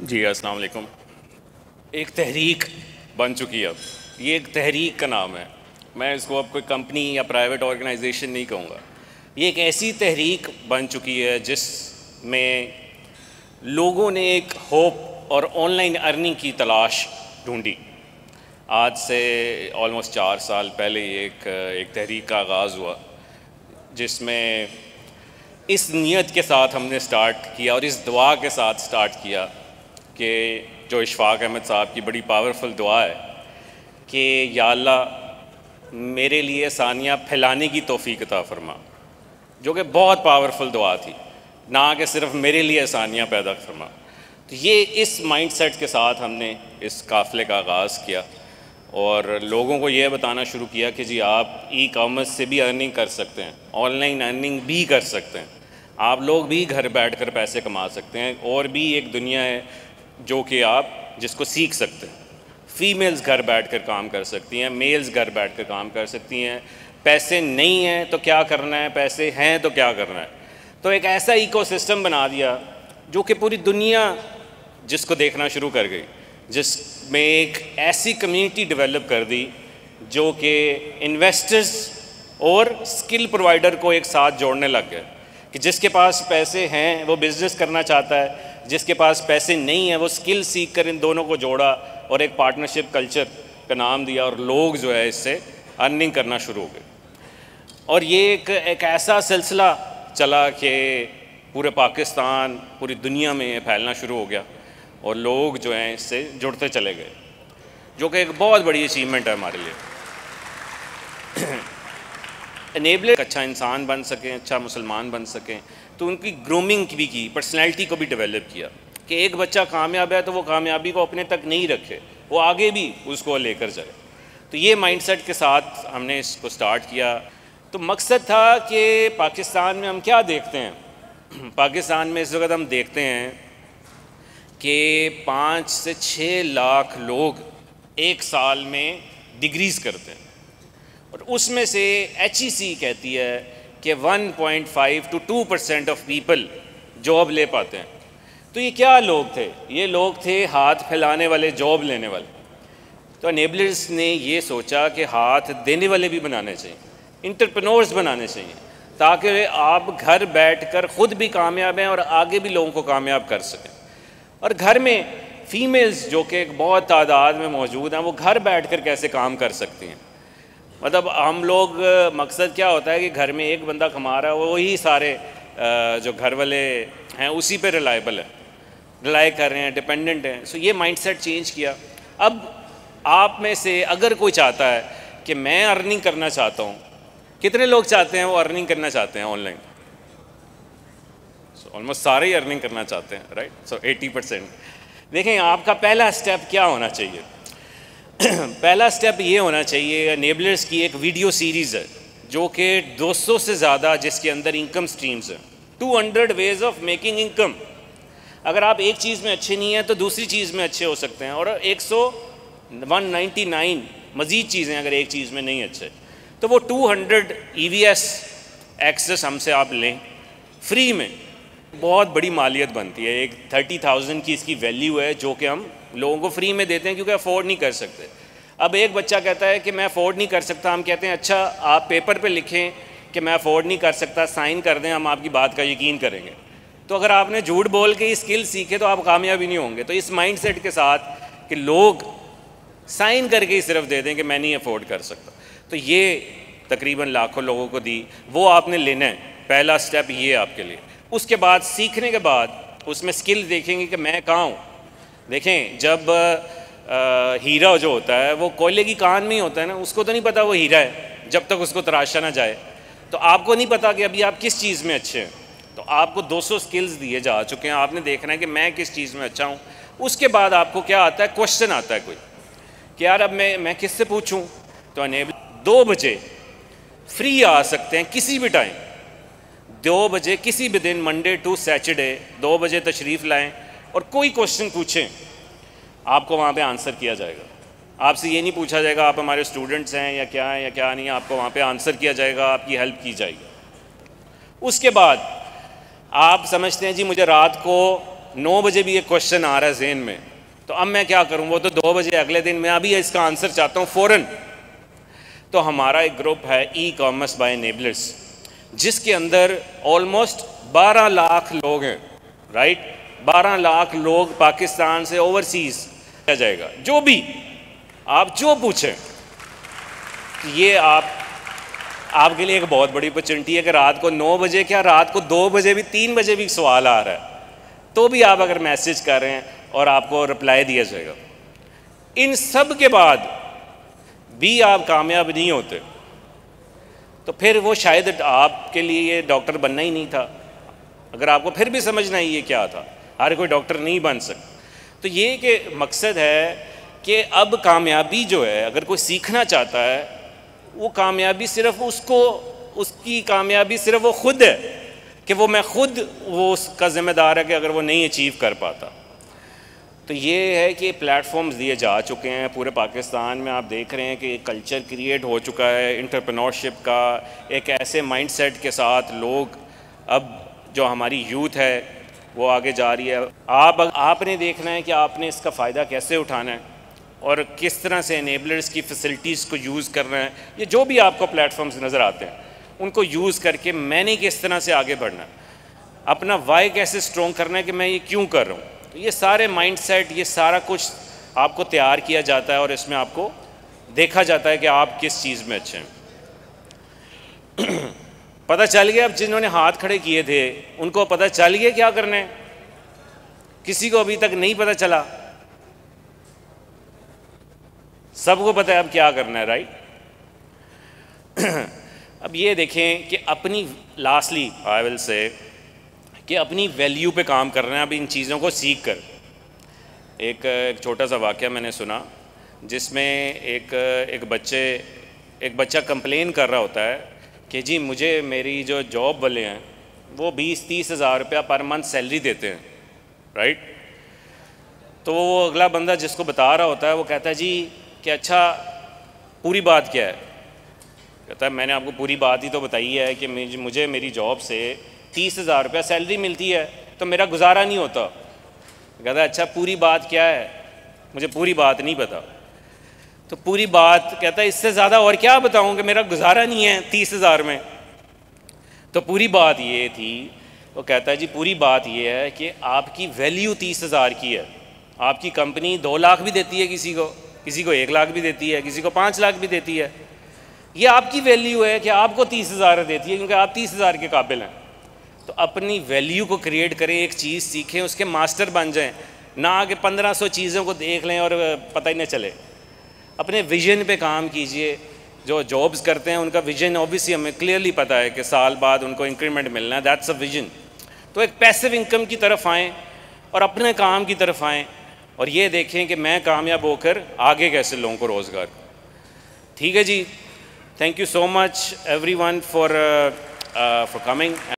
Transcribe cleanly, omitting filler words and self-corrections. जी अस्सलाम वालेकुम। एक तहरीक बन चुकी है, अब ये एक तहरीक का नाम है, मैं इसको अब कोई कंपनी या प्राइवेट ऑर्गेनाइजेशन नहीं कहूँगा। ये एक ऐसी तहरीक बन चुकी है जिसमें लोगों ने एक होप और ऑनलाइन अर्निंग की तलाश ढूंढी। आज से ऑलमोस्ट 4 साल पहले एक तहरीक का आगाज़ हुआ, जिसमें इस नीयत के साथ हमने स्टार्ट किया और इस दुआ के साथ स्टार्ट किया कि जो इशफाक अहमद साहब की बड़ी पावरफुल दुआ है कि या अल्लाह मेरे लिए सानिया फैलाने की तौफीक अता फरमा, जो कि बहुत पावरफुल दुआ थी, ना कि सिर्फ मेरे लिए सानिया पैदा फरमा। तो ये इस माइंडसेट के साथ हमने इस काफ़िले का आगाज़ किया और लोगों को ये बताना शुरू किया कि जी आप ई कॉमर्स से भी अर्निंग कर सकते हैं, ऑनलाइन अर्निंग भी कर सकते हैं, आप लोग भी घर बैठकर पैसे कमा सकते हैं और भी एक दुनिया है जो कि आप जिसको सीख सकते हैं। फीमेल्स घर बैठकर काम कर सकती हैं, मेल्स घर बैठकर काम कर सकती हैं। पैसे नहीं हैं तो क्या करना है, पैसे हैं तो क्या करना है। तो एक ऐसा इकोसिस्टम बना दिया जो कि पूरी दुनिया जिसको देखना शुरू कर गई, जिसमें एक ऐसी कम्युनिटी डेवलप कर दी जो कि इन्वेस्टर्स और स्किल प्रोवाइडर को एक साथ जोड़ने लग गए कि जिसके पास पैसे हैं वो बिज़नेस करना चाहता है, जिसके पास पैसे नहीं है वो स्किल सीख कर इन दोनों को जोड़ा और एक पार्टनरशिप कल्चर का नाम दिया और लोग जो है इससे अर्निंग करना शुरू हो गए। और ये एक ऐसा सिलसिला चला कि पूरे पाकिस्तान पूरी दुनिया में फैलना शुरू हो गया और लोग जो हैं इससे जुड़ते चले गए, जो कि एक बहुत बड़ी अचीवमेंट है हमारे लिए। एनेबलर एक अच्छा इंसान बन सकें, अच्छा मुसलमान बन सकें, तो उनकी ग्रूमिंग भी की, पर्सनैलिटी को भी डेवलप किया कि एक बच्चा कामयाब है तो वो कामयाबी को अपने तक नहीं रखे, वो आगे भी उसको लेकर चले। तो ये माइंडसेट के साथ हमने इसको स्टार्ट किया। तो मकसद था कि पाकिस्तान में हम क्या देखते हैं, पाकिस्तान में इस वक्त हम देखते हैं कि 5 से 6 लाख लोग एक साल में डिग्रीज़ करते हैं और उसमें से HEC कहती है कि 1.5 to 2% ऑफ पीपल जॉब ले पाते हैं। तो ये क्या लोग थे, ये लोग थे हाथ फैलाने वाले, जॉब लेने वाले। तो एनेबलर्स ने ये सोचा कि हाथ देने वाले भी बनाने चाहिए, इंटरप्रेन्योर्स बनाने चाहिए, ताकि आप घर बैठकर ख़ुद भी कामयाब हैं और आगे भी लोगों को कामयाब कर सकें। और घर में फ़ीमेल्स जो कि एक बहुत तादाद में मौजूद हैं, वो घर बैठकर कैसे काम कर सकती हैं। मतलब हम लोग, मकसद क्या होता है कि घर में एक बंदा कमा रहा है, वही सारे जो घर वाले हैं उसी पे रिलायबल है, रिलाई कर रहे हैं, डिपेंडेंट हैं। सो ये माइंडसेट चेंज किया। अब आप में से अगर कोई चाहता है कि मैं अर्निंग करना चाहता हूँ, कितने लोग चाहते हैं वो अर्निंग करना चाहते हैं ऑनलाइन? सो ऑलमोस्ट सारे ही अर्निंग करना चाहते हैं, राइट? सो 80%। देखें आपका पहला स्टेप क्या होना चाहिए। पहला स्टेप ये होना चाहिए, एनेबलर्स की एक वीडियो सीरीज़ है जो कि 200 से ज़्यादा, जिसके अंदर इनकम स्ट्रीम्स हैं, 200 वेज ऑफ मेकिंग इनकम। अगर आप एक चीज़ में अच्छे नहीं हैं तो दूसरी चीज़ में अच्छे हो सकते हैं, और 199 मज़ीद चीज़ें अगर एक चीज़ में नहीं अच्छे, तो वो 200 EVS एक्सेस हमसे आप लें फ्री में। बहुत बड़ी मालियत बनती है, एक 30,000 की इसकी वैल्यू है जो कि हम लोगों को फ्री में देते हैं क्योंकि अफोर्ड नहीं कर सकते। अब एक बच्चा कहता है कि मैं अफोर्ड नहीं कर सकता, हम कहते हैं अच्छा आप पेपर पे लिखें कि मैं अफोर्ड नहीं कर सकता, साइन कर दें, हम आपकी बात का यकीन करेंगे। तो अगर आपने झूठ बोल के ये स्किल सीखे तो आप कामयाब ही नहीं होंगे। तो इस माइंडसेट के साथ कि लोग साइन करके ही सिर्फ दे दें कि मैं नहीं अफोर्ड कर सकता, तो ये तकरीबन लाखों लोगों को दी। वो आपने लेना है, पहला स्टेप ये आपके लिए। उसके बाद सीखने के बाद उसमें स्किल देखेंगे कि मैं कहाँ हूँ। देखें जब हीरा जो होता है वो कोयले की कान में ही होता है ना, उसको तो नहीं पता वो हीरा है जब तक उसको तराशा ना जाए। तो आपको नहीं पता कि अभी आप किस चीज़ में अच्छे हैं। तो आपको 200 स्किल्स दिए जा चुके हैं, आपने देखना है कि मैं किस चीज़ में अच्छा हूँ। उसके बाद आपको क्या आता है, क्वेश्चन आता है कोई कि यार अब मैं किससे पूछूँ। तो एनेबलर 2 बजे फ्री आ सकते हैं, किसी भी टाइम 2 बजे, किसी भी दिन, मंडे टू सैटरडे 2 बजे तशरीफ़ लाएँ और कोई क्वेश्चन पूछें, आपको वहाँ पे आंसर किया जाएगा। आपसे ये नहीं पूछा जाएगा आप हमारे स्टूडेंट्स हैं या क्या हैं या क्या नहीं, आपको वहाँ पे आंसर किया जाएगा, आपकी हेल्प की जाएगी। उसके बाद आप समझते हैं जी मुझे रात को 9 बजे भी ये क्वेश्चन आ रहा है ज़हन में, तो अब मैं क्या करूं? वो तो 2 बजे अगले दिन, मैं अभी इसका आंसर चाहता हूं फ़ौरन। तो हमारा एक ग्रुप है ई कॉमर्स बाय एनेबलर्स, जिसके अंदर ऑलमोस्ट 12 लाख लोग हैं, राइट। 12 लाख लोग पाकिस्तान से ओवरसीज़ किया जाएगा, जो भी आप जो पूछें। ये आपके लिए एक बहुत बड़ी अपॉर्चुनिटी है कि रात को 9 बजे क्या, रात को 2 बजे भी 3 बजे भी सवाल आ रहा है, तो भी आप अगर मैसेज कर रहे हैं और आपको रिप्लाई दिया जाएगा। इन सब के बाद भी आप कामयाब नहीं होते तो फिर वो शायद आपके लिए ये डॉक्टर बनना ही नहीं था। अगर आपको फिर भी समझना ही ये क्या था, हर कोई डॉक्टर नहीं बन सकता। तो ये कि मकसद है कि अब कामयाबी जो है, अगर कोई सीखना चाहता है, वो कामयाबी सिर्फ उसको, उसकी कामयाबी सिर्फ वो खुद है कि वो मैं खुद, वो उसका ज़िम्मेदार है कि अगर वो नहीं अचीव कर पाता। तो ये है कि प्लेटफॉर्म्स दिए जा चुके हैं पूरे पाकिस्तान में। आप देख रहे हैं कि कल्चर क्रिएट हो चुका है एंटरप्रेन्योरशिप का, एक ऐसे माइंडसेट के साथ लोग, अब जो हमारी यूथ है वो आगे जा रही है। आपने देखना है कि आपने इसका फ़ायदा कैसे उठाना है और किस तरह से एनेबलर्स की फैसिलिटीज़ को यूज़ करना है। ये जो भी आपको प्लेटफॉर्म्स नज़र आते हैं उनको यूज़ करके मैंने किस तरह से आगे बढ़ना है, अपना वाई कैसे स्ट्रॉन्ग करना है कि मैं ये क्यों कर रहा हूँ। तो ये सारे माइंडसेट, ये सारा कुछ आपको तैयार किया जाता है और इसमें आपको देखा जाता है कि आप किस चीज़ में अच्छे हैं। पता चल गया, अब जिन्होंने हाथ खड़े किए थे उनको पता चल गया क्या करना है, किसी को अभी तक नहीं पता चला, सबको पता है अब क्या करना है, राइट। अब ये देखें कि अपनी, लास्टली आई विल से, कि अपनी वैल्यू पे काम करना है अब इन चीज़ों को सीख कर। एक छोटा सा वाकया मैंने सुना जिसमें एक बच्चा कंप्लेन कर रहा होता है कि जी मुझे मेरी जो जॉब वाले हैं वो 20-30 हज़ार रुपया पर मंथ सैलरी देते हैं, राइट। तो वो अगला बंदा जिसको बता रहा होता है वो कहता है जी कि अच्छा पूरी बात क्या है? कहता है मैंने आपको पूरी बात ही तो बताई है कि मुझे मेरी जॉब से 30 हज़ार रुपया सैलरी मिलती है तो मेरा गुजारा नहीं होता। कहता है अच्छा पूरी बात क्या है? मुझे पूरी बात नहीं पता। तो पूरी बात, कहता है इससे ज़्यादा और क्या बताऊँ कि मेरा गुजारा नहीं है 30 हज़ार में। तो पूरी बात ये थी, वो कहता है जी पूरी बात ये है कि आपकी वैल्यू 30 हज़ार की है, आपकी कंपनी 2 लाख भी देती है किसी को 1 लाख भी देती है, किसी को 5 लाख भी देती है। ये आपकी वैल्यू है कि आपको 30 हज़ार देती है क्योंकि आप 30 हज़ार के काबिल हैं। तो अपनी वैल्यू को क्रिएट करें, एक चीज़ सीखें, उसके मास्टर बन जाएं, ना आगे 1500 चीज़ों को देख लें और पता ही ना चले। अपने विजन पे काम कीजिए। जो जॉब्स करते हैं उनका विजन ऑब्वियसली हमें क्लियरली पता है कि साल बाद उनको इंक्रीमेंट मिलना है, दैट्स अ विजन। तो एक पैसिव इनकम की तरफ आएँ और अपने काम की तरफ आएँ और ये देखें कि मैं कामयाब होकर आगे कैसे लोगों को रोज़गार। ठीक है जी, thank you so much everyone for coming.